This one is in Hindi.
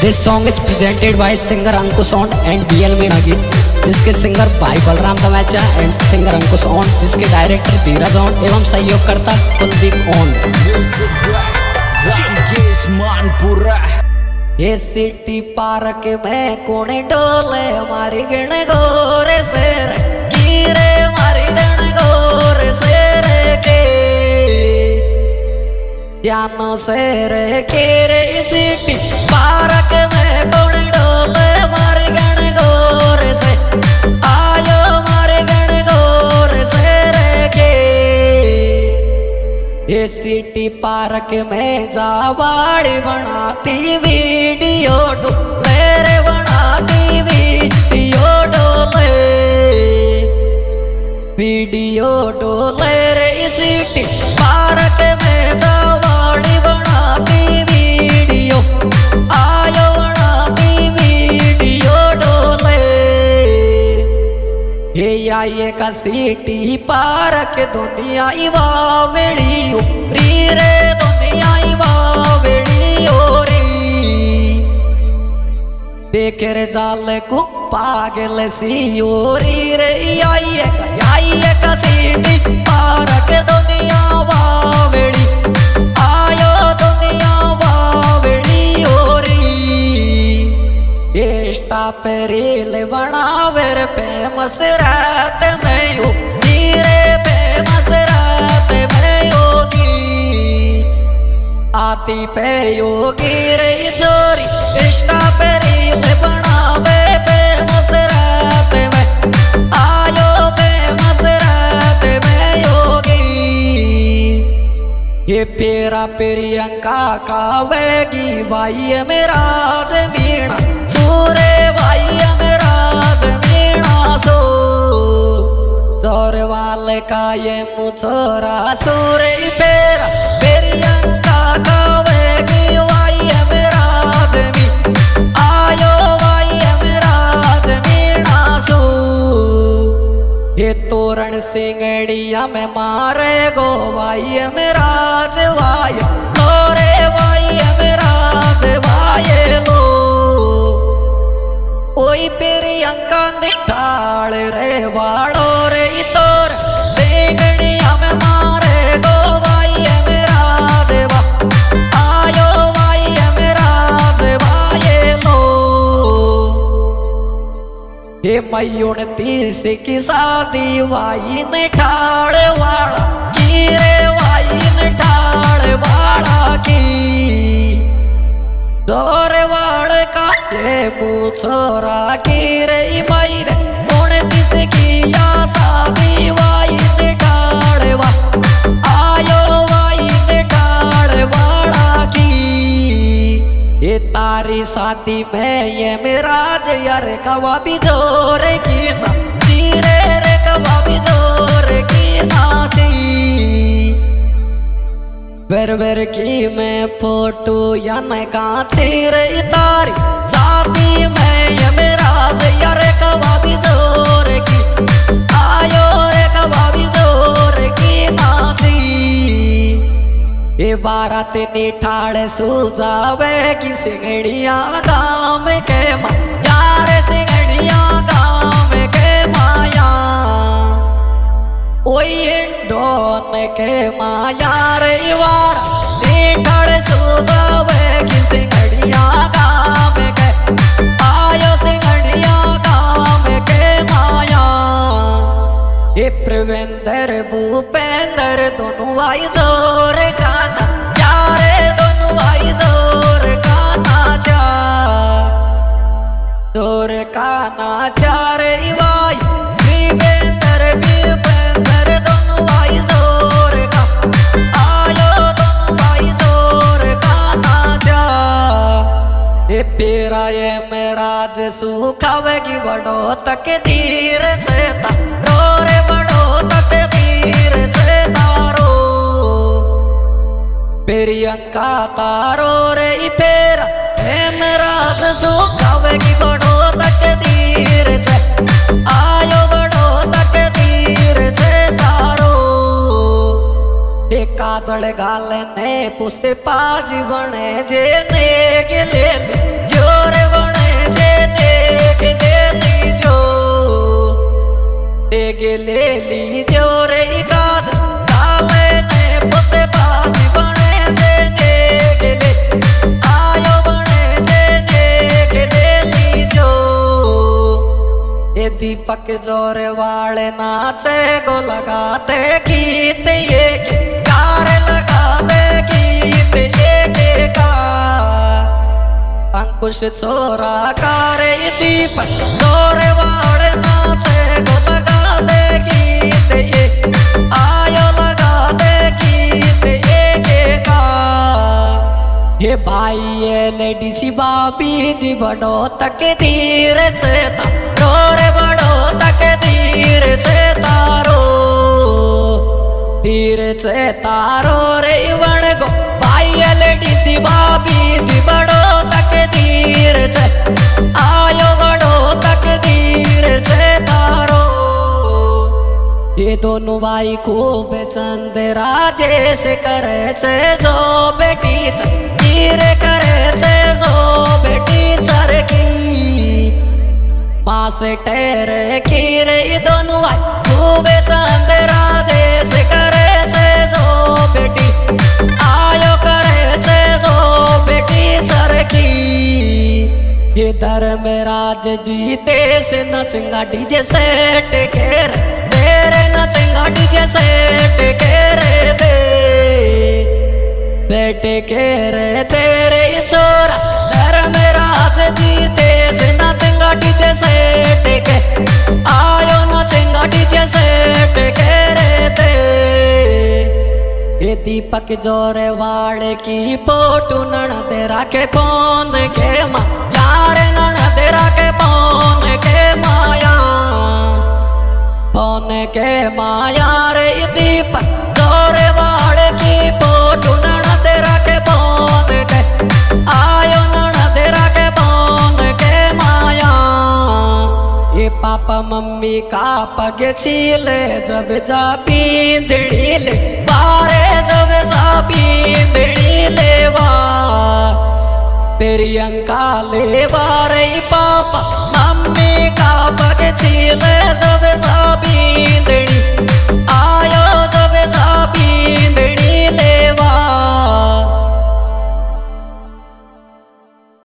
This song is presented by singer Ankush Aund and DL Nagin, जिसके सिंगर भाई बलराम दमाचा एंड सिंगर अंकुश औंड, जिसके डायरेक्टर धीरज औंड एवं सहयोगकर्ता कुलदीप औंड। म्यूजिक रामकेश मानपुरा। ये सिटी पार्क में कोने डोले मारी गण गोरे से गिरे मारी गण गोरे से के जानो से रे घेरे सिटी पार्क में कोने डोले मारी गण गोरे से आयो मारी गण गोरे से के ये सिटी पार्क में जावाड़ी बनाती वीडियो डो मेरे बनाती वीडियो डो वीडियो डो मेरे सिटी पार्क में जावाड़ी बनाती वीडियो आयो बनाती वीडियो डो ये आइए का सिटी पार्क दुनिया इवा बेड़ियो री रे दुनिया इवा बेड़ियो री देखे रे जाले को पागल सी ओरी रे आइए का सिटी पार्क दुनिया वावेड़ी आयो दुनिया वावेड़ी ओरी ये स्टाप रील बनावे रे फेमस रात में हो धीरे फेमस रात में होगी आती पे योगी रे चोरी स्टाप रील बनावे फेमस रात में आयो फेमस रात में होगी ये पेरा प्रियंका का वेगी भाई मेरा मीणा सूरे भाई मेरा मीणा सो जोर वाले का ये मुछोरा सूरे पेरा प्रियंका का वेगी भाई मेरा आयो भाई मेराज मीणा सो ये तोरण सिंगड़िया में मारे गो भाई मेराज भाई तोरे भाई मेराज भाई लो ओई प्रियंका निठाल रे वाड़ो रे तोर सिंगड़िया में मारे गो भाई मेराज आयो भाई मेराज भाई लो ये मयून तीस की शादी भाई निठाल वाड़ा की रे भाई निठाल वाड़ा की दौर वाड़ का ये पूछोरा की रे भाई रे कौन किसकी या शादी भाई निठाल वा आयो भाई निठाल वाड़ा की ये तारी शादी में ये मेरा जया रे कवा भी जोर की ना धीरे रे कवा भी जोर की नासी बेर की मैं फोटो या मैं कांतिर इतारी जाती मैं ये मेरा यार कबाबी जोर की आयो रे कबाबी जोर की नाची ये बारात निठाड़े सूझावे की सिंगड़िया गाँव के माँ यार सिंगड़िया गाँव के माया ओई डोन के माया रे वार निठाड़ सूझावे की सिंगड़िया गाँव के आयो सिंगड़िया गाँव के माया ये प्रवेंदर भूपेंदर दोनों आई जोर गाना जा रे दोनों आई जोर गाना जा जोर गाना जा रे वाई भूपेंदर भूपेंदर दोनों आई जोर का आयो दोनों आई जोर का नाचा ये पेरा ये मेराज सुखावेगी बड़ो तक धीर से तारो रे बड़ो तक धीर से तारो प्रियंका तारो रे पेरा हे मेराज सुखावेगी बड़ो तक धीर से आयो बड़ो तक धीर से तारो ये काजल गाल ने पुष्पा जीवन जे ने के ले जो के ले ली जोर इकाद ताले ने बसे बाजी बने देने के ले आयो बने देने के ले ली जो ये दीपक जोर वाले नाचे गो लगाते गीत ये कार लगाते गीत ये का अंकुश छोरा कार दीपक जोर वाले नाचे गो लगा दे गीत ये आयो लगा दे गीत का ये भाई ये लेडीज बाबी जी बड़ो तक धीर से तारो बड़ो तक धीर से तारो धीर से तारो रे वण गो भाई ये लेडीज बाबी जी बड़ो तक धीर से आयो बड़ो तक धीर से तारो ये दोनों भाई को बेचंद राजे से करे से जो बेटी धीर करे से जो बेटी चर की माँ से ठहरे खीर ये दोनों भाई को बेचंद राजे से करे से जो बेटी आयो करे से जो बेटी चर की ये धर्मराज जीते से नचंगा डीजे सेट घेर तेरे नचंगा डीजे सेट घेर दे सेट घेर तेरे छोरा धर्मराज जीते से नचंगा डीजे सेट के आयो नचंगा डीजे सेट घेर दे ये दीपक जोरे वाले की फोटो ननद राखे पोंद के माँ यार ननद राखे पोंद के माया पोंद के माया रे दीपक जोरे वाले की फोटो ननद राखे पोंद के आयो ननद राखे पोंद के माया ये पापा मम्मी का पग छीले जब जा पींदड़ी ले बारे जब साबी लेवा तेरी अंका ले बारे पापा मम्मी